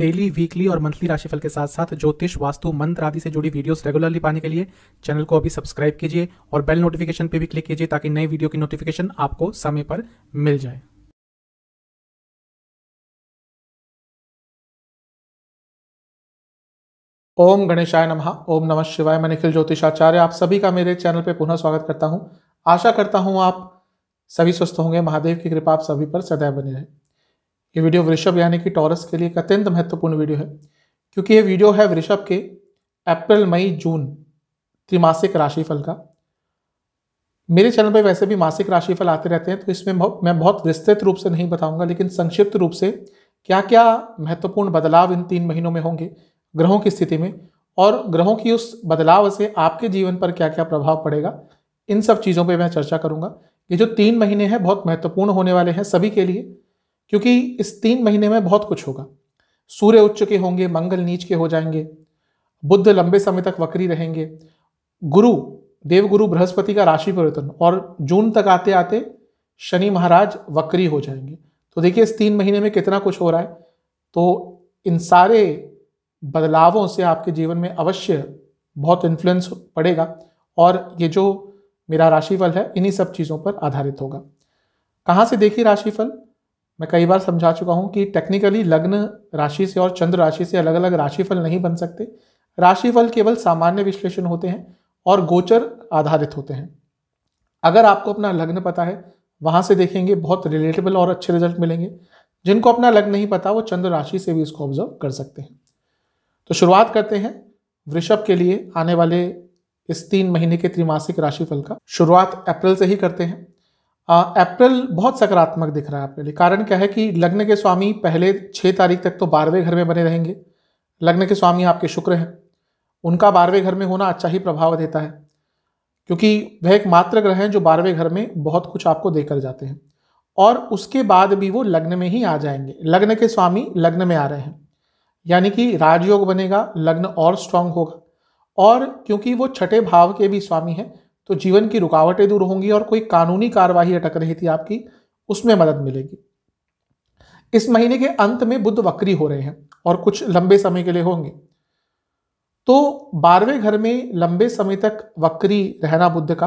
Daily, weekly और monthly राशिफल के साथ साथ ज्योतिष, वास्तु, मंत्र आदि से जुड़ी वीडियोस रेगुलरली पाने के लिए चैनल को अभी सब्सक्राइब कीजिए और बेल नोटिफिकेशन पे भी क्लिक कीजिए ताकि नई वीडियो की नोटिफिकेशन आपको समय पर मिल जाए। ओम गणेशाय नमः, ओम नमः शिवाय। मैं निखिल ज्योतिष आचार्य आप सभी का मेरे चैनल पर पुनः स्वागत करता हूँ। आशा करता हूँ आप सभी स्वस्थ होंगे। महादेव की कृपा आप सभी पर सदैव बनी रहे। ये वीडियो वृषभ यानी कि टॉरस के लिए एक अत्यंत महत्वपूर्ण वीडियो है, क्योंकि ये वीडियो है वृषभ के अप्रैल मई जून त्रिमासिक राशिफल का। मेरे चैनल पर वैसे भी मासिक राशिफल आते रहते हैं, तो इसमें मैं बहुत विस्तृत रूप से नहीं बताऊंगा, लेकिन संक्षिप्त रूप से क्या क्या महत्वपूर्ण बदलाव इन 3 महीनों में होंगे ग्रहों की स्थिति में, और ग्रहों की उस बदलाव से आपके जीवन पर क्या क्या प्रभाव पड़ेगा, इन सब चीज़ों पर मैं चर्चा करूँगा। ये जो 3 महीने हैं बहुत महत्वपूर्ण होने वाले हैं सभी के लिए, क्योंकि इस 3 महीने में बहुत कुछ होगा। सूर्य उच्च के होंगे, मंगल नीच के हो जाएंगे, बुध लंबे समय तक वक्री रहेंगे, गुरु देवगुरु बृहस्पति का राशि परिवर्तन, और जून तक आते आते शनि महाराज वक्री हो जाएंगे। तो देखिए इस 3 महीने में कितना कुछ हो रहा है। तो इन सारे बदलावों से आपके जीवन में अवश्य बहुत इन्फ्लुएंस पड़ेगा, और ये जो मेरा राशिफल है इन्हीं सब चीज़ों पर आधारित होगा। कहाँ से देखिए राशिफल, मैं कई बार समझा चुका हूँ कि टेक्निकली लग्न राशि से और चंद्र राशि से अलग अलग राशिफल नहीं बन सकते। राशिफल केवल सामान्य विश्लेषण होते हैं और गोचर आधारित होते हैं। अगर आपको अपना लग्न पता है वहाँ से देखेंगे, बहुत रिलेटेबल और अच्छे रिजल्ट मिलेंगे। जिनको अपना लग्न नहीं पता वो चंद्र राशि से भी इसको ऑब्जर्व कर सकते हैं। तो शुरुआत करते हैं वृषभ के लिए आने वाले इस 3 महीने के त्रिमासिक राशिफल का। शुरुआत अप्रैल से ही करते हैं। अप्रैल बहुत सकारात्मक दिख रहा है आपके लिए। कारण क्या है कि लग्न के स्वामी पहले 6 तारीख तक तो 12वें घर में बने रहेंगे। लग्न के स्वामी आपके शुक्र हैं, उनका 12वें घर में होना अच्छा ही प्रभाव देता है, क्योंकि वह एक मात्र ग्रह हैं जो 12वें घर में बहुत कुछ आपको देकर जाते हैं, और उसके बाद भी वो लग्न में ही आ जाएंगे। लग्न के स्वामी लग्न में आ रहे हैं, यानी कि राजयोग बनेगा, लग्न और स्ट्रांग होगा, और क्योंकि वो 6ठे भाव के भी स्वामी हैं तो जीवन की रुकावटें दूर होंगी, और कोई कानूनी कार्यवाही अटक रही थी आपकी, उसमें मदद मिलेगी। इस महीने के अंत में बुध वक्री हो रहे हैं और कुछ लंबे समय के लिए होंगे। तो 12वें घर में लंबे समय तक वक्री रहना बुध का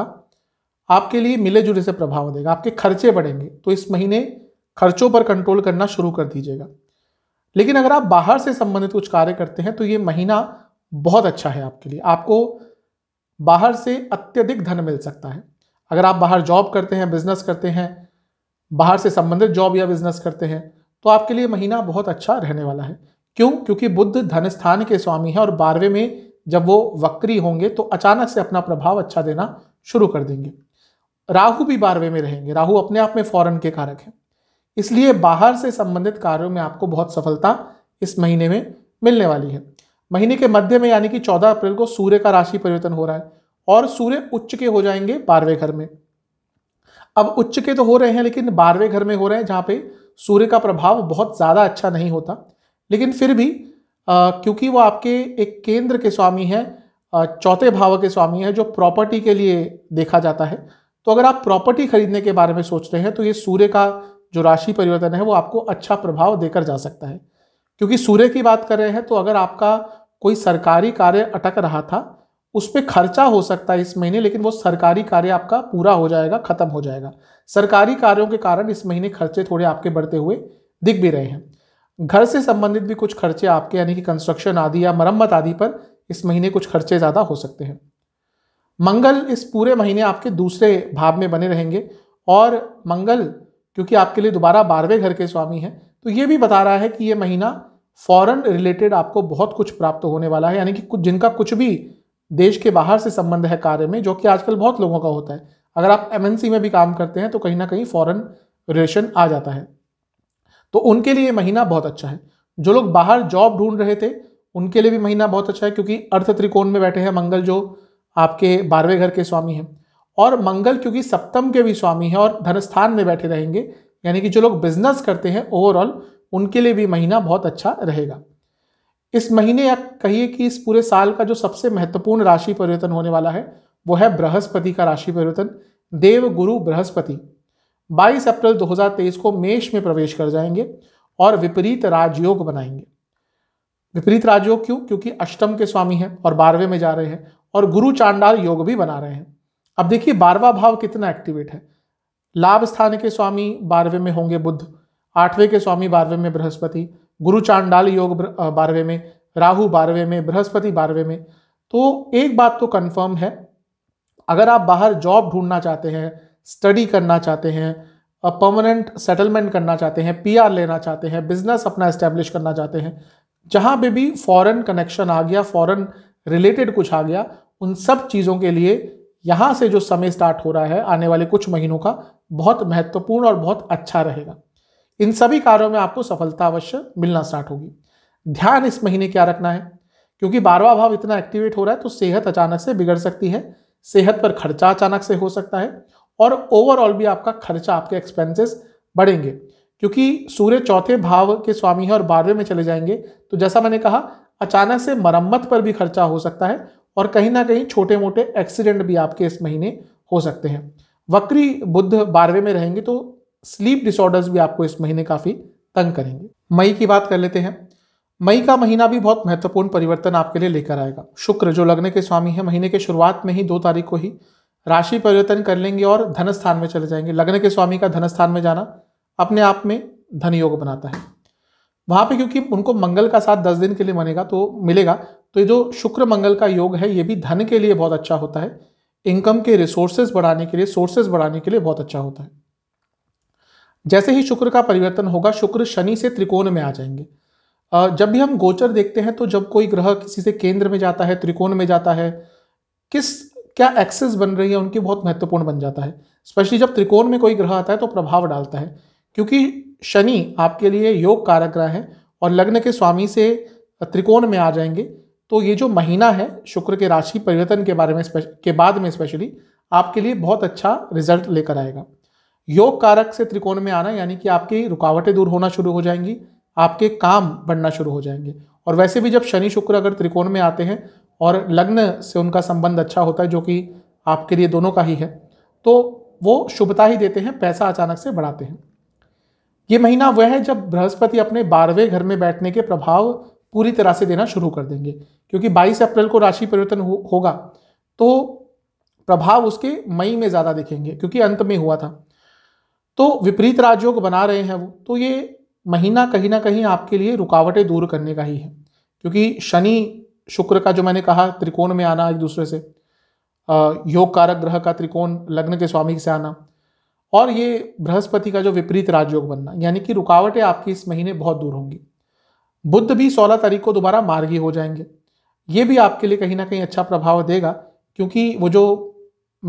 आपके लिए मिले जुले से प्रभाव देगा। आपके खर्चे बढ़ेंगे, तो इस महीने खर्चों पर कंट्रोल करना शुरू कर दीजिएगा। लेकिन अगर आप बाहर से संबंधित कुछ कार्य करते हैं तो ये महीना बहुत अच्छा है आपके लिए। आपको बाहर से अत्यधिक धन मिल सकता है। अगर आप बाहर जॉब करते हैं, बिजनेस करते हैं, बाहर से संबंधित जॉब या बिजनेस करते हैं, तो आपके लिए महीना बहुत अच्छा रहने वाला है। क्यों? क्योंकि बुध धन स्थान के स्वामी हैं, और 12वें में जब वो वक्री होंगे तो अचानक से अपना प्रभाव अच्छा देना शुरू कर देंगे। राहु भी 12वें में रहेंगे। राहु अपने आप में फॉरेन के कारक हैं, इसलिए बाहर से संबंधित कार्यों में आपको बहुत सफलता इस महीने में मिलने वाली है। महीने के मध्य में यानी कि 14 अप्रैल को सूर्य का राशि परिवर्तन हो रहा है, और सूर्य उच्च के हो जाएंगे 12वें घर में। अब उच्च के तो हो रहे हैं, लेकिन 12वें घर में हो रहे हैं जहाँ पे सूर्य का प्रभाव बहुत ज़्यादा अच्छा नहीं होता, लेकिन फिर भी क्योंकि वो आपके एक केंद्र के स्वामी हैं, 4ठे भाव के स्वामी हैं, जो प्रॉपर्टी के लिए देखा जाता है। तो अगर आप प्रॉपर्टी खरीदने के बारे में सोच रहे हैं तो ये सूर्य का जो राशि परिवर्तन है वो आपको अच्छा प्रभाव देकर जा सकता है। क्योंकि सूर्य की बात कर रहे हैं, तो अगर आपका कोई सरकारी कार्य अटक रहा था उस पर खर्चा हो सकता है इस महीने, लेकिन वो सरकारी कार्य आपका पूरा हो जाएगा, खत्म हो जाएगा। सरकारी कार्यों के कारण इस महीने खर्चे थोड़े आपके बढ़ते हुए दिख भी रहे हैं। घर से संबंधित भी कुछ खर्चे आपके, यानी कि कंस्ट्रक्शन आदि या मरम्मत आदि पर इस महीने कुछ खर्चे ज़्यादा हो सकते हैं। मंगल इस पूरे महीने आपके 2ठे भाव में बने रहेंगे, और मंगल क्योंकि आपके लिए दोबारा 12वें घर के स्वामी हैं, तो ये भी बता रहा है कि ये महीना फॉरेन रिलेटेड आपको बहुत कुछ प्राप्त होने वाला है। यानी कि कुछ जिनका कुछ भी देश के बाहर से संबंध है कार्य में, जो कि आजकल बहुत लोगों का होता है। अगर आप एमएनसी में भी काम करते हैं तो कहीं ना कहीं फॉरेन रिलेशन आ जाता है, तो उनके लिए महीना बहुत अच्छा है। जो लोग बाहर जॉब ढूंढ रहे थे उनके लिए भी महीना बहुत अच्छा है, क्योंकि अर्थ त्रिकोण में बैठे हैं मंगल जो आपके 12वें घर के स्वामी हैं, और मंगल क्योंकि सप्तम के भी स्वामी हैं और धनस्थान में बैठे रहेंगे, यानी कि जो लोग बिजनेस करते हैं ओवरऑल उनके लिए भी महीना बहुत अच्छा रहेगा। इस महीने या कहिए कि इस पूरे साल का जो सबसे महत्वपूर्ण राशि परिवर्तन होने वाला है वो है बृहस्पति का राशि परिवर्तन। देव गुरु बृहस्पति 22 अप्रैल 2023 को मेष में प्रवेश कर जाएंगे और विपरीत राजयोग बनाएंगे। विपरीत राजयोग क्यों? क्योंकि अष्टम के स्वामी हैं और 12वें में जा रहे हैं और गुरु चांडाल योग भी बना रहे हैं। अब देखिए 12वां भाव कितना एक्टिवेट है। लाभ स्थान के स्वामी 12वें में होंगे बुध, 8वें के स्वामी 12वें में बृहस्पति, गुरु चांडाल योग 12वें में, राहु 12वें में, बृहस्पति 12वें में। तो एक बात तो कन्फर्म है, अगर आप बाहर जॉब ढूंढना चाहते हैं, स्टडी करना चाहते हैं, परमानेंट सेटलमेंट करना चाहते हैं, पीआर लेना चाहते हैं, बिजनेस अपना एस्टेब्लिश करना चाहते हैं, जहाँ पे भी फॉरेन कनेक्शन आ गया, फॉरेन रिलेटेड कुछ आ गया, उन सब चीज़ों के लिए यहाँ से जो समय स्टार्ट हो रहा है आने वाले कुछ महीनों का बहुत महत्वपूर्ण और बहुत अच्छा रहेगा। इन सभी कार्यों में आपको सफलता अवश्य मिलना स्टार्ट होगी। ध्यान इस महीने क्या रखना है, क्योंकि 12वां भाव इतना एक्टिवेट हो रहा है तो सेहत अचानक से बिगड़ सकती है, सेहत पर खर्चा अचानक से हो सकता है और ओवरऑल भी आपका खर्चा, आपके एक्सपेंसेस बढ़ेंगे, क्योंकि सूर्य चौथे भाव के स्वामी हैं और 12वें में चले जाएंगे। तो जैसा मैंने कहा, अचानक से मरम्मत पर भी खर्चा हो सकता है और कहीं ना कहीं छोटे मोटे एक्सीडेंट भी आपके इस महीने हो सकते हैं। वक्री बुध 12वें में रहेंगे तो स्लीप डिसऑर्डर्स भी आपको इस महीने काफ़ी तंग करेंगे। मई की बात कर लेते हैं। मई का महीना भी बहुत महत्वपूर्ण परिवर्तन आपके लिए लेकर आएगा। शुक्र जो लग्न के स्वामी हैं, महीने के शुरुआत में ही 2 तारीख को ही राशि परिवर्तन कर लेंगे और धन स्थान में चले जाएंगे। लग्न के स्वामी का धन स्थान में जाना अपने आप में धन योग बनाता है। वहाँ पे क्योंकि उनको मंगल का साथ 10 दिन के लिए मिलेगा, तो ये जो शुक्र मंगल का योग है ये भी धन के लिए बहुत अच्छा होता है, इनकम के रिसोर्सेज बढ़ाने के लिए, सोर्सेज बढ़ाने के लिए बहुत अच्छा होता है। जैसे ही शुक्र का परिवर्तन होगा, शुक्र शनि से त्रिकोण में आ जाएंगे। जब भी हम गोचर देखते हैं तो जब कोई ग्रह किसी से केंद्र में जाता है, त्रिकोण में जाता है, क्या एक्सेस बन रही है उनकी बहुत महत्वपूर्ण बन जाता है। स्पेशली जब त्रिकोण में कोई ग्रह आता है तो प्रभाव डालता है, क्योंकि शनि आपके लिए योग कारक ग्रह है और लग्न के स्वामी से त्रिकोण में आ जाएंगे। तो ये जो महीना है शुक्र के राशि परिवर्तन के बाद में स्पेशली आपके लिए बहुत अच्छा रिजल्ट लेकर आएगा। योग कारक से त्रिकोण में आना यानी कि आपकी रुकावटें दूर होना शुरू हो जाएंगी, आपके काम बढ़ना शुरू हो जाएंगे। और वैसे भी जब शनि शुक्र अगर त्रिकोण में आते हैं और लग्न से उनका संबंध अच्छा होता है, जो कि आपके लिए दोनों का ही है, तो वो शुभता ही देते हैं, पैसा अचानक से बढ़ाते हैं। ये महीना वह है जब बृहस्पति अपने 12वें घर में बैठने के प्रभाव पूरी तरह से देना शुरू कर देंगे, क्योंकि 22 अप्रैल को राशि परिवर्तन होगा तो प्रभाव उसके मई में ज़्यादा दिखेंगे, क्योंकि अंत में हुआ था। तो विपरीत राजयोग बना रहे हैं वो, तो ये महीना कहीं ना कहीं आपके लिए रुकावटें दूर करने का ही है, क्योंकि शनि शुक्र का जो मैंने कहा त्रिकोण में आना, एक दूसरे से योग कारक ग्रह का त्रिकोण, लग्न के स्वामी से आना और ये बृहस्पति का जो विपरीत राजयोग बनना, यानी कि रुकावटें आपकी इस महीने बहुत दूर होंगी। बुध भी 16 तारीख को दोबारा मार्गी हो जाएंगे। ये भी आपके लिए कहीं ना कहीं अच्छा प्रभाव देगा, क्योंकि वो जो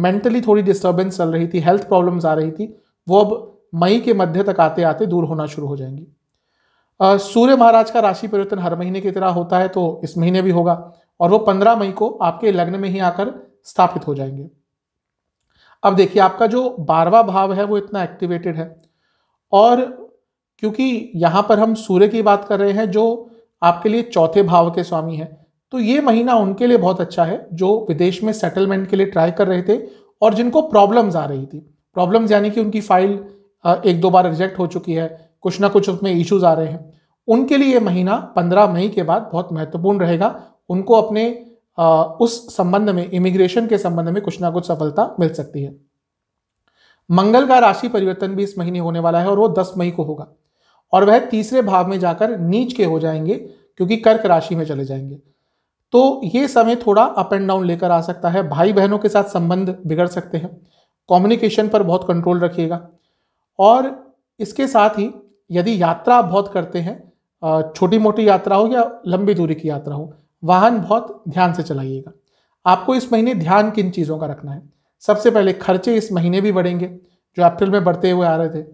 मेंटली थोड़ी डिस्टर्बेंस चल रही थी, हेल्थ प्रॉब्लम्स आ रही थी, वो अब मई के मध्य तक आते आते दूर होना शुरू हो जाएंगी। सूर्य महाराज का राशि परिवर्तन हर महीने की तरह होता है, तो इस महीने भी होगा और वो 15 मई को आपके लग्न में ही आकर स्थापित हो जाएंगे। अब देखिए, आपका जो 12वां भाव है वो इतना एक्टिवेटेड है और क्योंकि यहाँ पर हम सूर्य की बात कर रहे हैं जो आपके लिए चौथे भाव के स्वामी हैं, तो ये महीना उनके लिए बहुत अच्छा है जो विदेश में सेटलमेंट के लिए ट्राई कर रहे थे और जिनको प्रॉब्लम्स आ रही थी। प्रॉब्लम्स यानी कि उनकी फाइल 1-2 बार रिजेक्ट हो चुकी है, कुछ ना कुछ उसमें इश्यूज आ रहे हैं। उनके लिए ये महीना 15 मई के बाद बहुत महत्वपूर्ण रहेगा। उनको अपने उस संबंध में, इमिग्रेशन के संबंध में कुछ ना कुछ सफलता मिल सकती है। मंगल का राशि परिवर्तन भी इस महीने होने वाला है और वो 10 मई को होगा और वह 3रे भाव में जाकर नीच के हो जाएंगे, क्योंकि कर्क राशि में चले जाएंगे। तो ये समय थोड़ा अप एंड डाउन लेकर आ सकता है। भाई बहनों के साथ संबंध बिगड़ सकते हैं। कम्युनिकेशन पर बहुत कंट्रोल रखिएगा और इसके साथ ही यदि यात्रा बहुत करते हैं, छोटी मोटी यात्रा हो या लंबी दूरी की यात्रा हो, वाहन बहुत ध्यान से चलाइएगा। आपको इस महीने ध्यान किन चीज़ों का रखना है? सबसे पहले खर्चे इस महीने भी बढ़ेंगे जो अप्रैल में बढ़ते हुए आ रहे थे।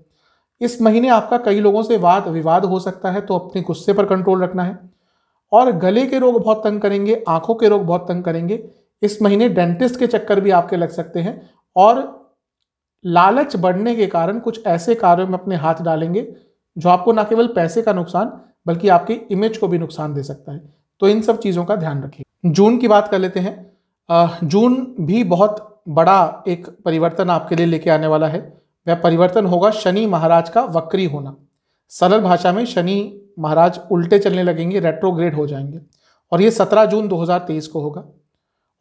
इस महीने आपका कई लोगों से वाद विवाद हो सकता है, तो अपने गुस्से पर कंट्रोल रखना है। और गले के रोग बहुत तंग करेंगे, आँखों के रोग बहुत तंग करेंगे। इस महीने डेंटिस्ट के चक्कर भी आपके लग सकते हैं और लालच बढ़ने के कारण कुछ ऐसे कार्यों में अपने हाथ डालेंगे जो आपको ना केवल पैसे का नुकसान बल्कि आपकी इमेज को भी नुकसान दे सकता है। तो इन सब चीज़ों का ध्यान रखिए। जून की बात कर लेते हैं। जून भी बहुत बड़ा एक परिवर्तन आपके लिए लेके आने वाला है। वह परिवर्तन होगा शनि महाराज का वक्री होना। सरल भाषा में शनि महाराज उल्टे चलने लगेंगे, रेट्रोग्रेड हो जाएंगे, और ये 17 जून 2023 को होगा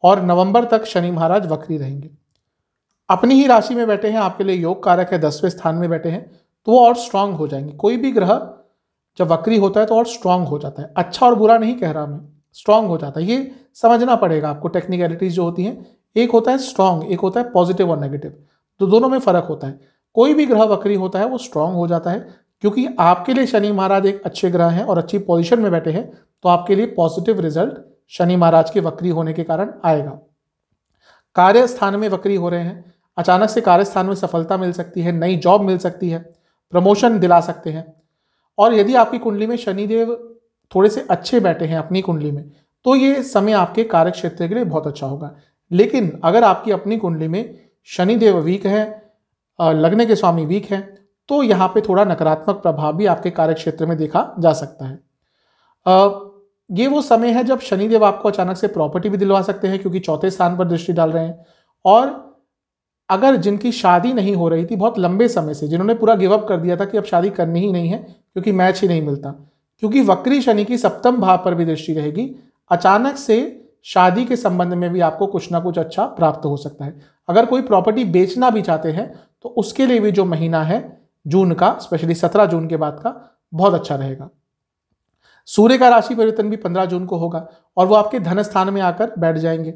और नवंबर तक शनि महाराज वक्री रहेंगे। अपनी ही राशि में बैठे हैं, आपके लिए योग कारक है, 10वें स्थान में बैठे हैं, तो वो और स्ट्रांग हो जाएंगे। कोई भी ग्रह जब वक्री होता है तो और स्ट्रांग हो जाता है। अच्छा और बुरा नहीं कह रहा मैं, स्ट्रांग हो जाता है। ये समझना पड़ेगा आपको, टेक्निकलिटीज जो होती हैं, एक होता है स्ट्रांग, एक होता है पॉजिटिव और नेगेटिव, तो दोनों में फ़र्क होता है। कोई भी ग्रह वक्री होता है वो स्ट्रांग हो जाता है, क्योंकि आपके लिए शनि महाराज एक अच्छे ग्रह हैं और अच्छी पोजीशन में बैठे हैं, तो आपके लिए पॉजिटिव रिजल्ट शनि महाराज के वक्री होने के कारण आएगा। कार्य स्थान में वक्री हो रहे हैं, अचानक से कार्य स्थान में सफलता मिल सकती है, नई जॉब मिल सकती है, प्रमोशन दिला सकते हैं। और यदि आपकी कुंडली में शनिदेव थोड़े से अच्छे बैठे हैं अपनी कुंडली में, तो ये समय आपके कार्य क्षेत्र के लिए बहुत अच्छा होगा। लेकिन अगर आपकी अपनी कुंडली में शनिदेव वीक हैं, लगने के स्वामी वीक हैं, तो यहाँ पे थोड़ा नकारात्मक प्रभाव भी आपके कार्यक्षेत्र में देखा जा सकता है। ये वो समय है जब शनिदेव आपको अचानक से प्रॉपर्टी भी दिलवा सकते हैं, क्योंकि 4थे स्थान पर दृष्टि डाल रहे हैं। और अगर जिनकी शादी नहीं हो रही थी बहुत लंबे समय से, जिन्होंने पूरा गिवअप कर दिया था कि अब शादी करनी ही नहीं है क्योंकि मैच ही नहीं मिलता, क्योंकि वक्री शनि की 7वें भाव पर भी दृष्टि रहेगी, अचानक से शादी के संबंध में भी आपको कुछ ना कुछ अच्छा प्राप्त हो सकता है। अगर कोई प्रॉपर्टी बेचना भी चाहते हैं तो उसके लिए भी जो महीना है जून का, स्पेशली 17 जून के बाद का, बहुत अच्छा रहेगा। सूर्य का राशि परिवर्तन भी 15 जून को होगा और वो आपके धन स्थान में आकर बैठ जाएंगे,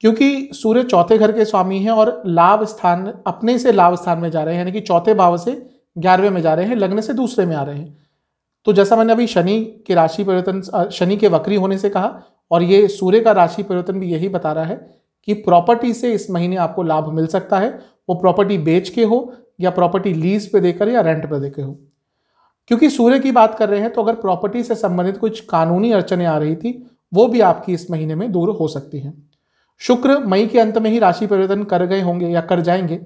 क्योंकि सूर्य 4थे घर के स्वामी हैं और लाभ स्थान, अपने से लाभ स्थान में जा रहे हैं, यानी कि 4थे भाव से 11वें में जा रहे हैं, लग्न से दूसरे में आ रहे हैं। तो जैसा मैंने अभी शनि के राशि परिवर्तन, शनि के वक्री होने से कहा, और ये सूर्य का राशि परिवर्तन भी यही बता रहा है कि प्रॉपर्टी से इस महीने आपको लाभ मिल सकता है, वो प्रॉपर्टी बेच के हो या प्रॉपर्टी लीज पे देकर या रेंट पे देकर हो। क्योंकि सूर्य की बात कर रहे हैं, तो अगर प्रॉपर्टी से संबंधित कुछ कानूनी अड़चने आ रही थी, वो भी आपकी इस महीने में दूर हो सकती हैं। शुक्र मई के अंत में ही राशि परिवर्तन कर गए होंगे या कर जाएंगे,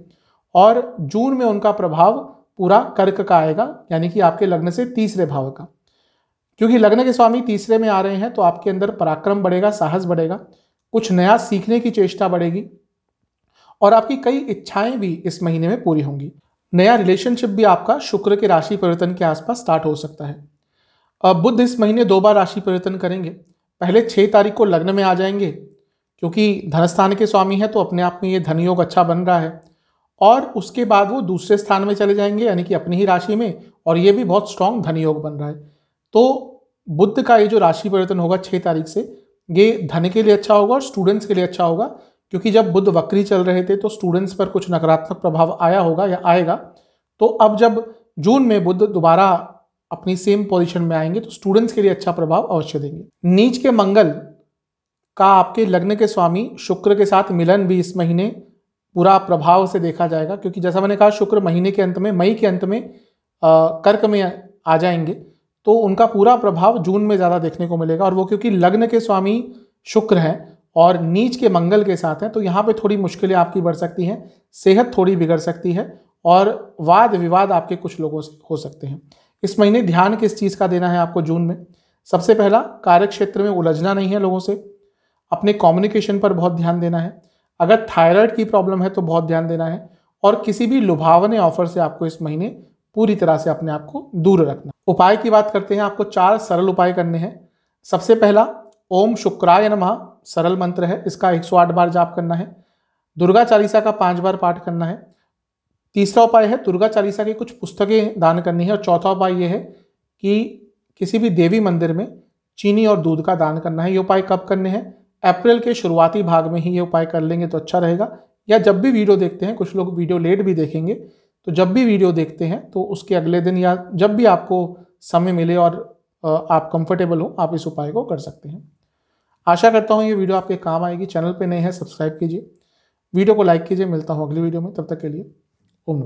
और जून में उनका प्रभाव पूरा कर्क का आएगा, यानी कि आपके लग्न से तीसरे भाव का। क्योंकि लग्न के स्वामी तीसरे में आ रहे हैं, तो आपके अंदर पराक्रम बढ़ेगा, साहस बढ़ेगा, कुछ नया सीखने की चेष्टा बढ़ेगी, और आपकी कई इच्छाएं भी इस महीने में पूरी होंगी। नया रिलेशनशिप भी आपका शुक्र के राशि परिवर्तन के आसपास स्टार्ट हो सकता है। अब बुध इस महीने 2 बार राशि परिवर्तन करेंगे। पहले 6 तारीख को लग्न में आ जाएंगे, क्योंकि धनस्थान के स्वामी हैं, तो अपने आप में ये धनयोग अच्छा बन रहा है। और उसके बाद वो दूसरे स्थान में चले जाएंगे, यानी कि अपनी ही राशि में, और ये भी बहुत स्ट्रांग धनयोग बन रहा है। तो बुध का ये जो राशि परिवर्तन होगा 6 तारीख से, ये धन के लिए अच्छा होगा और स्टूडेंट्स के लिए अच्छा होगा, क्योंकि जब बुध वक्री चल रहे थे तो स्टूडेंट्स पर कुछ नकारात्मक प्रभाव आया होगा या आएगा। तो अब जब जून में बुध दोबारा अपनी सेम पोजीशन में आएंगे, तो स्टूडेंट्स के लिए अच्छा प्रभाव अवश्य देंगे। नीच के मंगल का आपके लग्न के स्वामी शुक्र के साथ मिलन भी इस महीने पूरा प्रभाव से देखा जाएगा, क्योंकि जैसा मैंने कहा शुक्र महीने के अंत में, मई के अंत में कर्क में आ जाएंगे, तो उनका पूरा प्रभाव जून में ज़्यादा देखने को मिलेगा। और वो क्योंकि लग्न के स्वामी शुक्र हैं और नीच के मंगल के साथ हैं, तो यहाँ पे थोड़ी मुश्किलें आपकी बढ़ सकती हैं, सेहत थोड़ी बिगड़ सकती है, और वाद विवाद आपके कुछ लोगों से हो सकते हैं। इस महीने ध्यान किस चीज़ का देना है आपको जून में? सबसे पहला, कार्य क्षेत्र में उलझना नहीं है लोगों से, अपने कम्युनिकेशन पर बहुत ध्यान देना है। अगर थायराइड की प्रॉब्लम है तो बहुत ध्यान देना है, और किसी भी लुभावने ऑफर से आपको इस महीने पूरी तरह से अपने आप को दूर रखना। उपाय की बात करते हैं, आपको 4 सरल उपाय करने हैं। सबसे पहला, ओम शुक्राय नमः सरल मंत्र है, इसका 108 बार जाप करना है। दुर्गा चालीसा का 5 बार पाठ करना है। तीसरा उपाय है दुर्गा चालीसा की कुछ पुस्तकें दान करनी है। और चौथा उपाय यह है कि किसी भी देवी मंदिर में चीनी और दूध का दान करना है। ये उपाय कब करने हैं? अप्रैल के शुरुआती भाग में ही ये उपाय कर लेंगे तो अच्छा रहेगा, या जब भी वीडियो देखते हैं, कुछ लोग वीडियो लेट भी देखेंगे, तो जब भी वीडियो देखते हैं तो उसके अगले दिन या जब भी आपको समय मिले और आप कंफर्टेबल हो, आप इस उपाय को कर सकते हैं। आशा करता हूँ ये वीडियो आपके काम आएगी। चैनल पे नए हैं, सब्सक्राइब कीजिए, वीडियो को लाइक कीजिए। मिलता हूँ अगली वीडियो में, तब तक के लिए ओम।